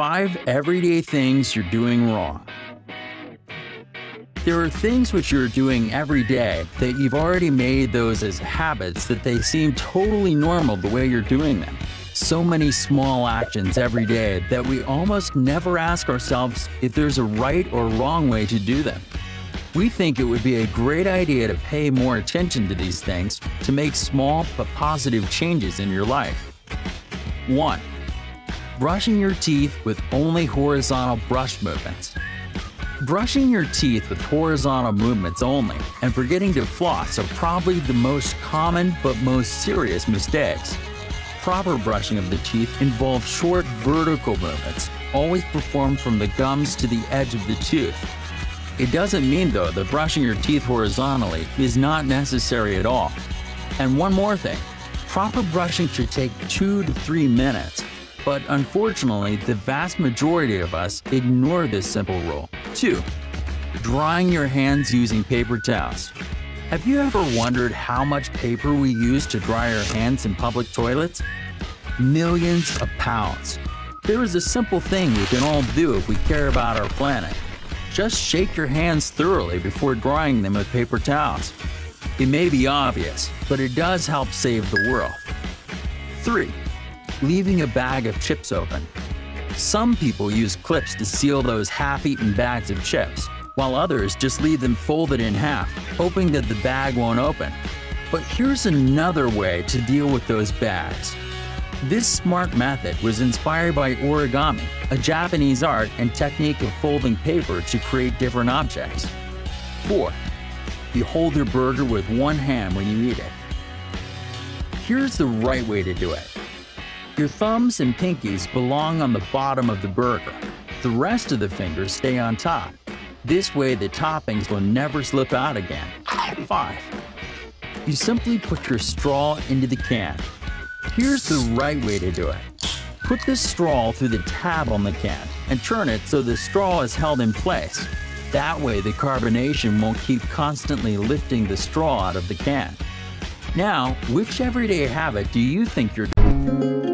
5 everyday things you're doing wrong. There are things which you're doing every day that you've already made those as habits that they seem totally normal the way you're doing them. So many small actions every day that we almost never ask ourselves if there's a right or wrong way to do them. We think it would be a great idea to pay more attention to these things to make small but positive changes in your life. 1. Brushing your teeth with only horizontal brush movements. Brushing your teeth with horizontal movements only and forgetting to floss are probably the most common but most serious mistakes. Proper brushing of the teeth involves short vertical movements, always performed from the gums to the edge of the tooth. It doesn't mean, though, that brushing your teeth horizontally is not necessary at all. And one more thing, proper brushing should take 2 to 3 minutes. But unfortunately, the vast majority of us ignore this simple rule. 2. Drying your hands using paper towels. Have you ever wondered how much paper we use to dry our hands in public toilets? Millions of pounds. There is a simple thing we can all do if we care about our planet. Just shake your hands thoroughly before drying them with paper towels. It may be obvious, but it does help save the world. 3. Leaving a bag of chips open. Some people use clips to seal those half-eaten bags of chips, while others just leave them folded in half, hoping that the bag won't open. But here's another way to deal with those bags. This smart method was inspired by origami, a Japanese art and technique of folding paper to create different objects. 4. You hold your burger with one hand when you eat it. Here's the right way to do it. Your thumbs and pinkies belong on the bottom of the burger. The rest of the fingers stay on top. This way the toppings will never slip out again. 5. You simply put your straw into the can. Here's the right way to do it. Put the straw through the tab on the can and turn it so the straw is held in place. That way the carbonation won't keep constantly lifting the straw out of the can. Now, which everyday habit do you think you're doing?